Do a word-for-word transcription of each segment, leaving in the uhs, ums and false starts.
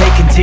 Take into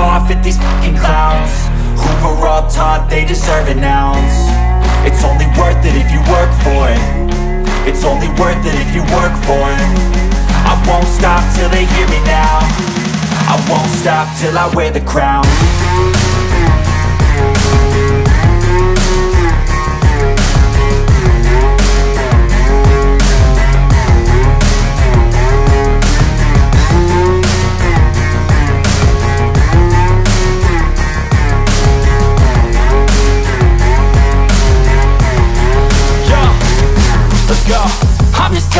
off at these fucking clowns who were all taught they deserve an ounce. It's only worth it if you work for it. It's only worth it if you work for it. I won't stop till they hear me now. I won't stop till I wear the crown. I'm just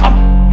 I'm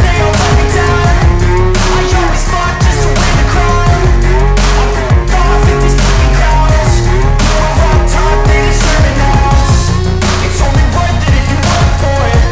they all let me down. I always fought just to wear the crown. I'm off at these fucking clowns who were all taught they deserve an ounce. It's only worth it if you work for it.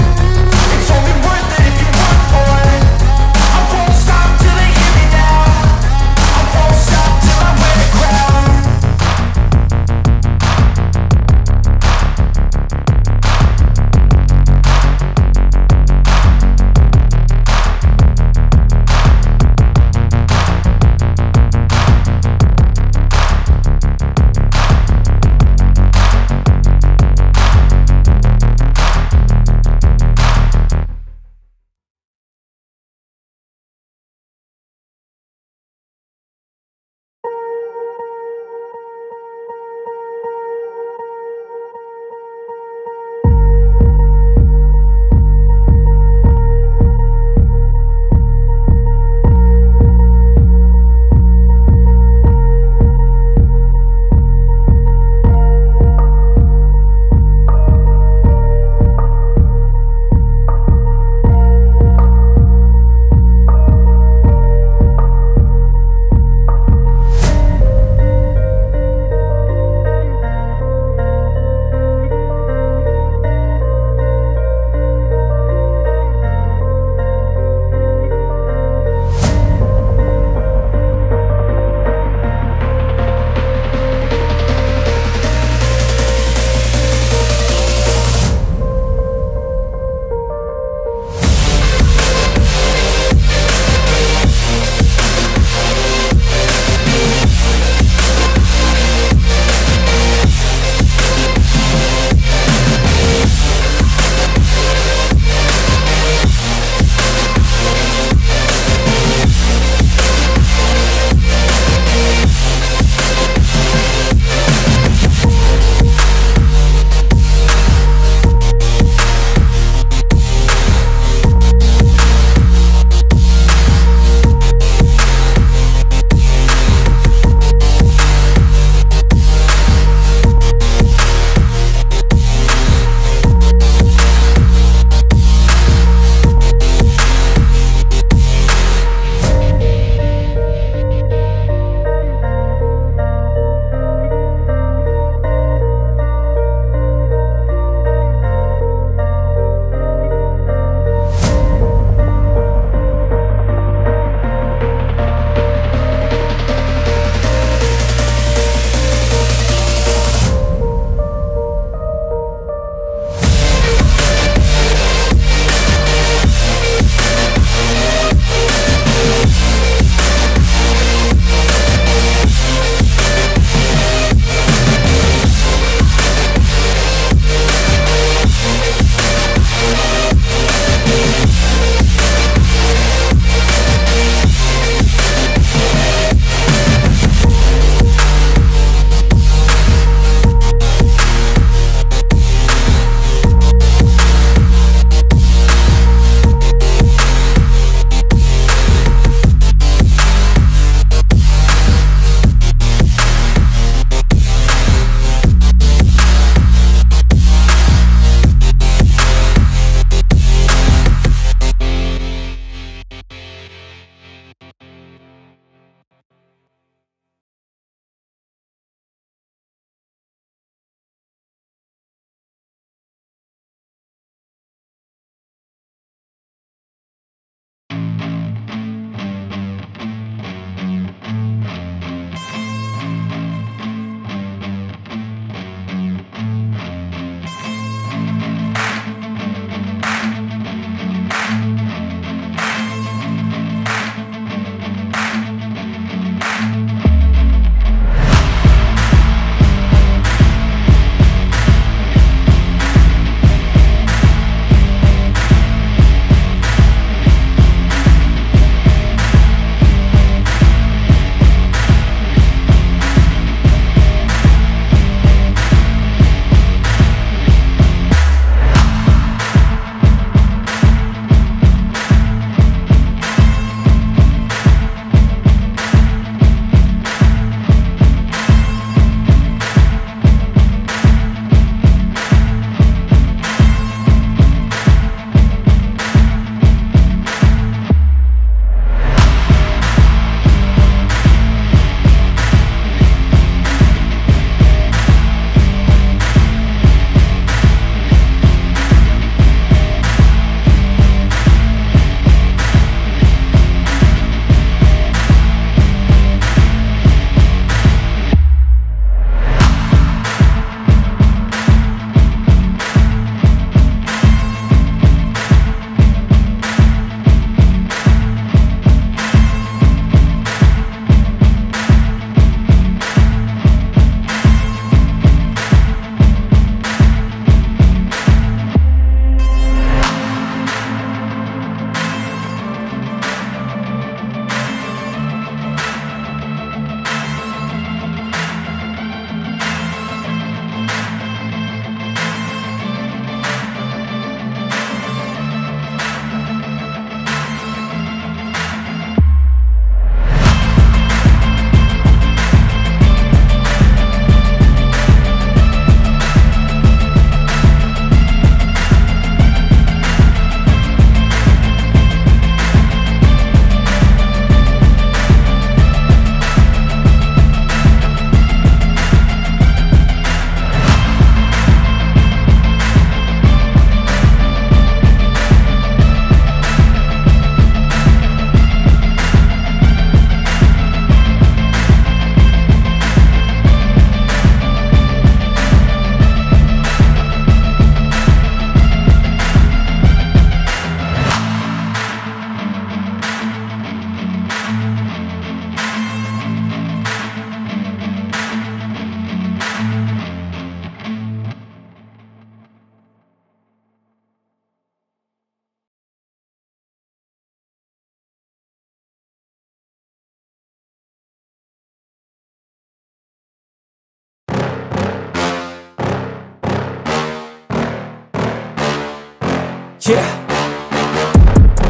yeah.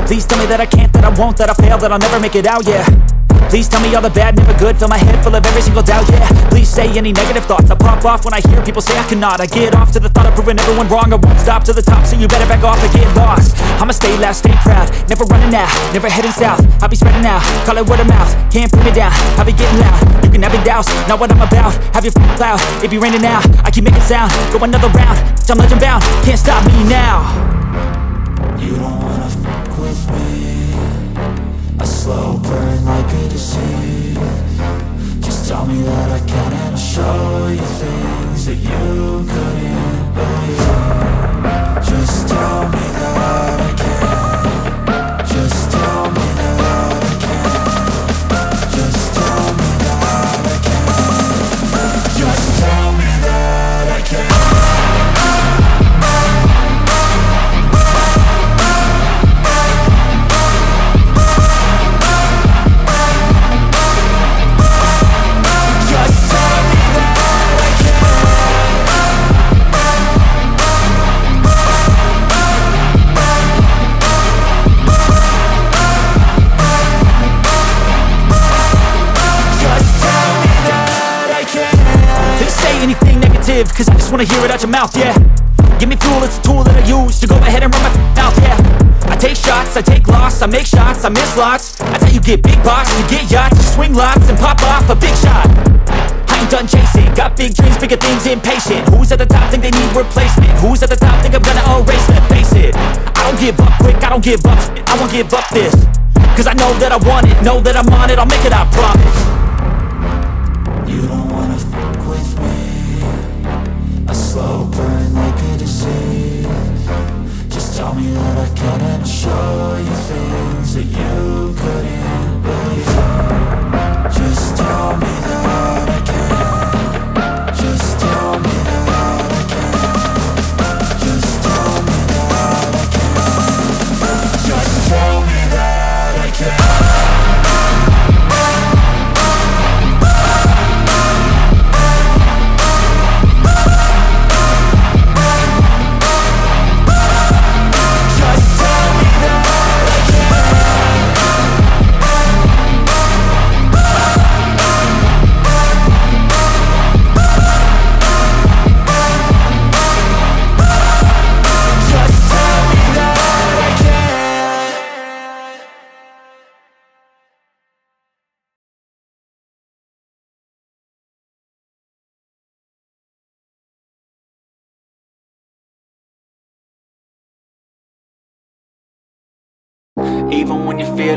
Please tell me that I can't, that I won't, that I fail, that I'll never make it out, yeah. Please tell me all the bad, never good. Fill my head full of every single doubt, yeah. Please say any negative thoughts. I pop off when I hear people say I cannot. I get off to the thought of proving everyone wrong. I won't stop to the top, so you better back off and get lost. I'ma stay loud, stay proud. Never running out, never heading south. I'll be spreading out, call it word of mouth. Can't put me down, I'll be getting loud. You can have it douse, not what I'm about. Have your f***ing cloud, it be raining now. I keep making sound, go another round. Bitch, I'm legend bound, can't stop me now. You don't wanna f*** with me. A slow burn like a disease. Just tell me that I can and I'll show you things that you couldn't believe. Just tell me that I can. Just tell me that I can. Just tell me that I can. Just tell me that I can. Cause I just wanna hear it out your mouth, yeah. Give me fuel, it's a tool that I use to go ahead and run my mouth, yeah. I take shots, I take loss, I make shots, I miss lots. That's how you get big boss, you get yachts, you swing lots and pop off a big shot. I ain't done chasing, got big dreams, bigger things, impatient. Who's at the top think they need replacement? Who's at the top think I'm gonna erase them? Face it, I don't give up quick, I don't give up, I won't give up this. Cause I know that I want it, know that I'm on it, I'll make it, I promise. You don't wanna fuck with me. A slow burn like a disease. Just tell me that I can and I'll show you things that you couldn't believe. Just tell me that I can. Just tell me that I can. Just tell me that I can. Just tell me that I can. Even when you feel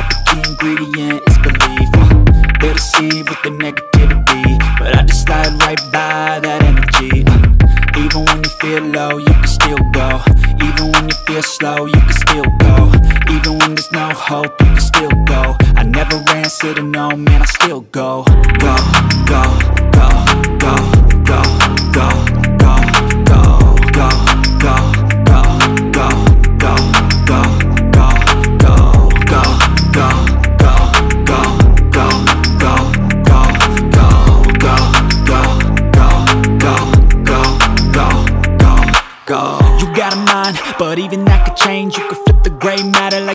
the key ingredient, it's belief. uh, They deceive with the negativity, but I just slide right by that energy. uh, Even when you feel low, you can still go. Even when you feel slow, you can still go. Even when there's no hope, you can still go. I never answer to no, man, I still go. Go, go, go, go, go, go, go, go, go, go, go, go, go, go, go, go, go, go, go, go, go, go, go, go, go, go, go, go. But even that could change, you could flip the gray matter like